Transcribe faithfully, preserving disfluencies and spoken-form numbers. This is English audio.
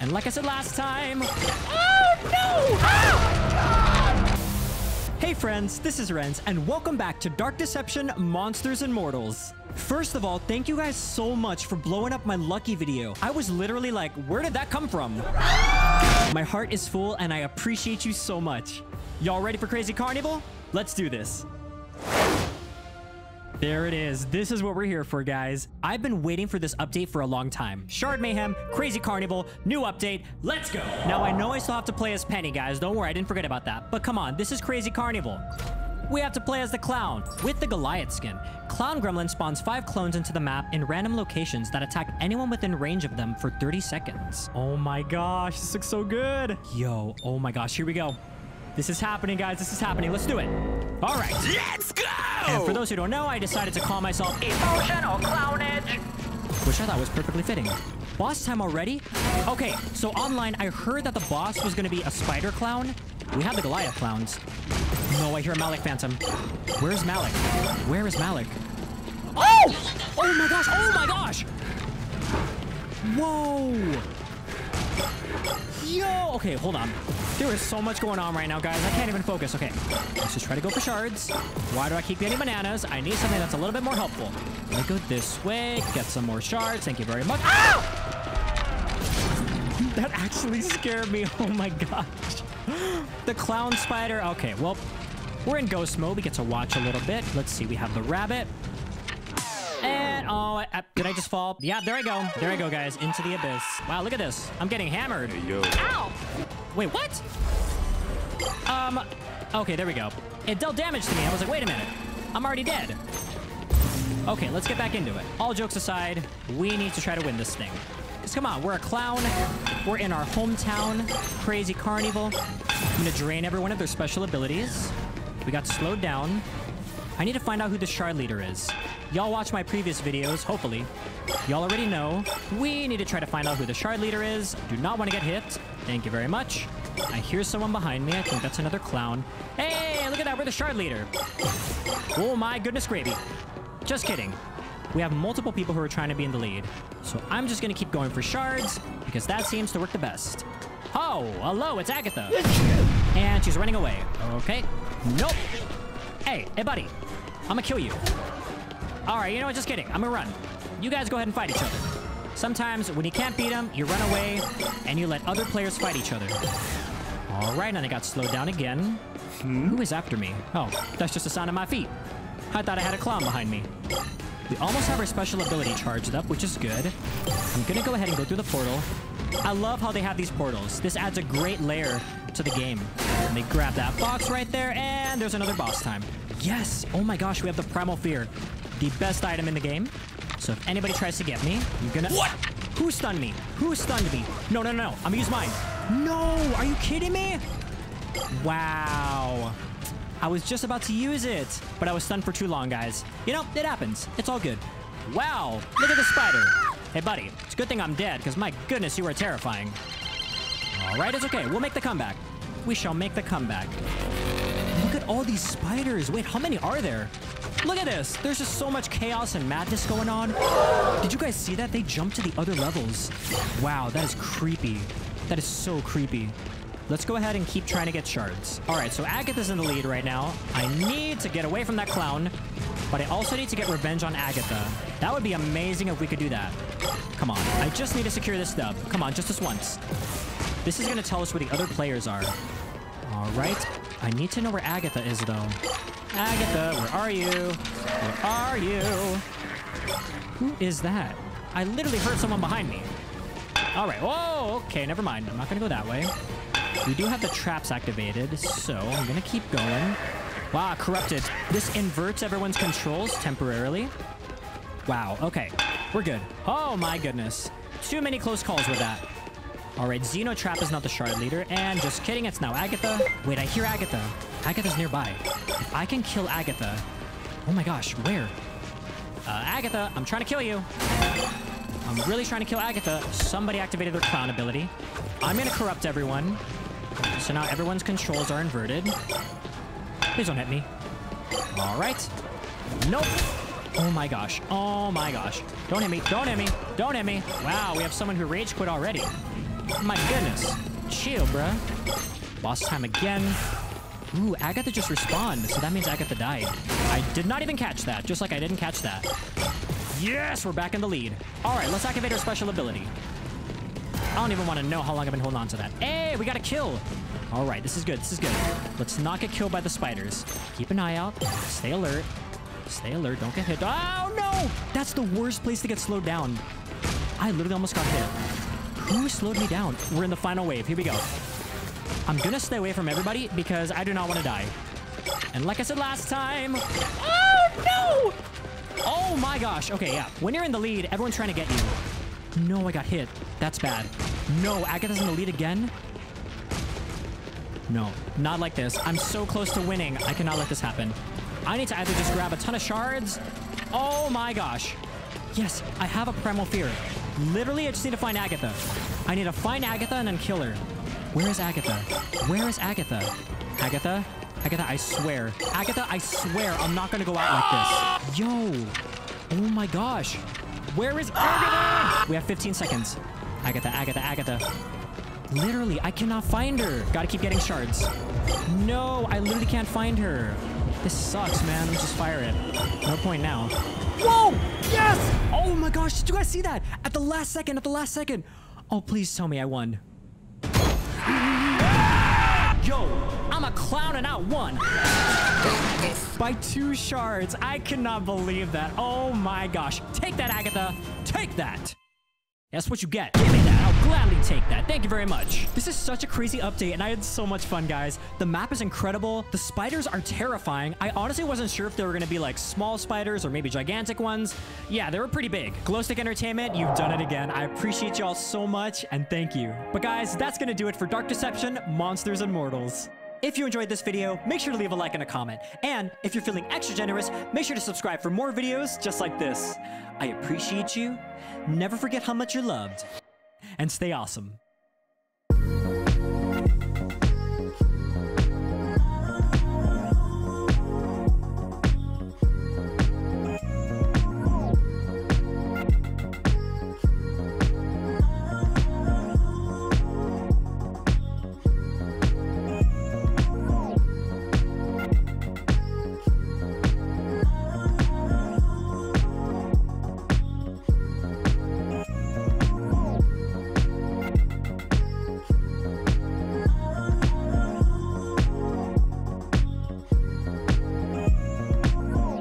And like I said last time... Oh, no! Ah! Hey friends, this is Renz, and welcome back to Dark Deception Monsters and Mortals. First of all, thank you guys so much for blowing up my lucky video. I was literally like, where did that come from? Ah! My heart is full, and I appreciate you so much. Y'all ready for Crazy Carnival? Let's do this. There it is. This is what we're here for, guys. I've been waiting for this update for a long time. Shard Mayhem, Crazy Carnival, new update. Let's go. Now, I know I still have to play as Penny, guys. Don't worry, I didn't forget about that. But come on, this is Crazy Carnival. We have to play as the clown with the Goliath skin. Clown Gremlin spawns five clones into the map in random locations that attack anyone within range of them for thirty seconds. Oh my gosh, this looks so good. Yo, oh my gosh, here we go. This is happening, guys. This is happening. Let's do it. All right. Let's go! And for those who don't know, I decided to call myself Emotional Clownage, which I thought was perfectly fitting. Boss time already? Okay, so online, I heard that the boss was going to be a spider clown. We have the Goliath clowns. No, I hear a Malik Phantom. Where's Malik? Where is Malik? Oh! Oh, my gosh. Oh, my gosh. Whoa. Yo! Okay, hold on. There is so much going on right now, guys. I can't even focus. Okay, let's just try to go for shards. Why do I keep getting bananas? I need something that's a little bit more helpful. Let me go this way, get some more shards. Thank you very much. Ow! That actually scared me. Oh my gosh. The clown spider. Okay, well, we're in ghost mode. We get to watch a little bit. Let's see. We have the rabbit. And, oh, I, I, did I just fall? Yeah, there I go. There I go, guys. Into the abyss. Wow, look at this. I'm getting hammered. Hey, yo. Ow! Wait, what? Um, okay, there we go. It dealt damage to me. I was like, wait a minute. I'm already dead. Okay, let's get back into it. All jokes aside, we need to try to win this thing. Because, come on, we're a clown. We're in our hometown. Crazy Carnival. I'm going to drain everyone of their special abilities. We got slowed down. I need to find out who the shard leader is. Y'all watch my previous videos, hopefully. Y'all already know. We need to try to find out who the shard leader is. Do not want to get hit. Thank you very much. I hear someone behind me. I think that's another clown. Hey, look at that. We're the shard leader. Oh my goodness gravy. Just kidding. We have multiple people who are trying to be in the lead. So I'm just going to keep going for shards because that seems to work the best. Oh, hello. It's Agatha. And she's running away. Okay. Nope. Hey, hey, buddy. I'm gonna kill you. All right, you know what? Just kidding. I'm gonna run. You guys go ahead and fight each other. Sometimes when you can't beat them, you run away and you let other players fight each other. All right, now they got slowed down again. Hmm? Who is after me? Oh, that's just the sound of my feet. I thought I had a clown behind me. We almost have our special ability charged up, which is good. I'm gonna go ahead and go through the portal. I love how they have these portals. This adds a great layer to the game. Let me grab that box right there, and there's another boss time. Yes! Oh my gosh, we have the Primal Fear, the best item in the game. So if anybody tries to get me, I'm gonna... What? Who stunned me? Who stunned me? No, no, no, no. I'm gonna use mine. No! Are you kidding me? Wow. I was just about to use it, but I was stunned for too long, guys. You know, it happens. It's all good. Wow! Look at the spider. Hey, buddy. It's a good thing I'm dead, because my goodness, you are terrifying. All right, it's okay. We'll make the comeback. We shall make the comeback. Look at all these spiders. Wait, how many are there? Look at this. There's just so much chaos and madness going on. Did you guys see that? They jumped to the other levels. Wow, that is creepy. That is so creepy. Let's go ahead and keep trying to get shards. All right, so Agatha's in the lead right now. I need to get away from that clown, but I also need to get revenge on Agatha. That would be amazing if we could do that. Come on. I just need to secure this dub. Come on, just this once. This is going to tell us where the other players are. All right. I need to know where Agatha is, though. Agatha, where are you? Where are you? Who is that? I literally heard someone behind me. All right. Whoa. Okay, never mind. I'm not going to go that way. We do have the traps activated, so I'm going to keep going. Wow, corrupted. This inverts everyone's controls temporarily. Wow. Okay. We're good. Oh, my goodness. Too many close calls with that. All right, Xenotrap is not the shard leader, and just kidding, it's now Agatha. Wait, I hear Agatha. Agatha's nearby. If I can kill Agatha... Oh my gosh, where? Uh, Agatha, I'm trying to kill you. I'm really trying to kill Agatha. Somebody activated their clown ability. I'm gonna corrupt everyone. So now everyone's controls are inverted. Please don't hit me. All right. Nope. Oh my gosh. Oh my gosh. Don't hit me. Don't hit me. Don't hit me. Wow, we have someone who rage quit already. My goodness. Chill, bruh. Lost time again. Ooh, Agatha just respawned, so that means Agatha died. I did not even catch that, just like I didn't catch that. Yes, we're back in the lead. All right, let's activate our special ability. I don't even want to know how long I've been holding on to that. Hey, we got a kill. All right, this is good, this is good. Let's not get killed by the spiders. Keep an eye out, stay alert. Stay alert, don't get hit. Oh, no! That's the worst place to get slowed down. I literally almost got hit. Who slowed me down? We're in the final wave, here we go. I'm gonna stay away from everybody because I do not want to die. And like I said last time... Oh, no! Oh, my gosh. Okay, yeah. When you're in the lead, everyone's trying to get you. No, I got hit. That's bad. No, Agatha's in the lead again. No, not like this. I'm so close to winning. I cannot let this happen. I need to either just grab a ton of shards. Oh, my gosh. Yes, I have a Primal Fear. Literally, I just need to find Agatha. I need to find Agatha and then kill her. Where is Agatha? Where is Agatha? Agatha? Agatha, I swear. Agatha, I swear I'm not gonna go out like this. Yo. Oh my gosh. Where is Agatha? We have fifteen seconds. Agatha, Agatha, Agatha. Literally, I cannot find her. Gotta keep getting shards. No, I literally can't find her. This sucks, man. Let's just fire it. No point now. Whoa! Yes! Oh my gosh, did you guys see that? At the last second, at the last second. Oh, please tell me I won. Yo, I'm a clown and I won. By two shards. I cannot believe that. Oh my gosh. Take that, Agatha. Take that. That's what you get. Give me that. I'll gladly take that. Thank you very much. This is such a crazy update and I had so much fun, guys. The map is incredible. The spiders are terrifying. I honestly wasn't sure if they were going to be like small spiders or maybe gigantic ones. Yeah, they were pretty big. Glowstick Entertainment, you've done it again. I appreciate y'all so much and thank you. But guys, that's going to do it for Dark Deception, Monsters and Mortals. If you enjoyed this video, make sure to leave a like and a comment. And if you're feeling extra generous, make sure to subscribe for more videos just like this. I appreciate you. Never forget how much you're loved. And stay awesome.